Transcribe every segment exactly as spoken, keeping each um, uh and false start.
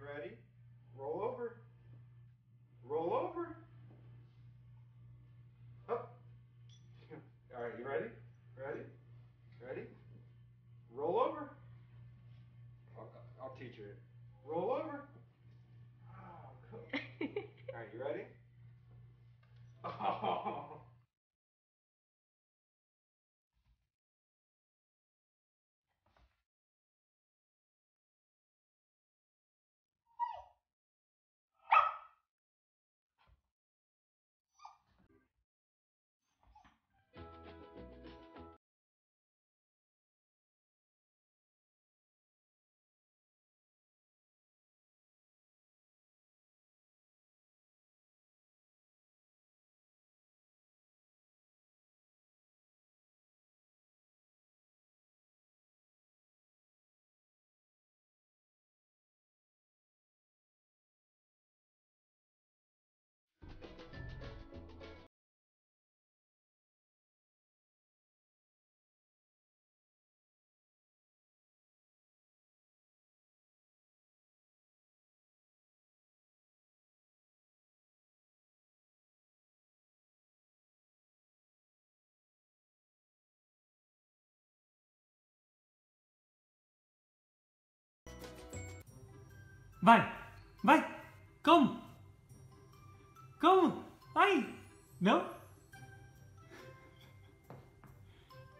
You ready? Roll over. Roll over. Up. All right, you ready? Ready? Ready? Roll over. I'll, I'll teach you it. Roll over. Oh, cool. All right, you ready? Oh. Vai, vai, come, come, vai, no,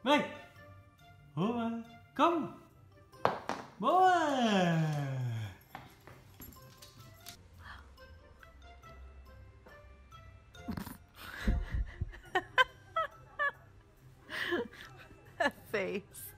vai, boa, come, boa. That face.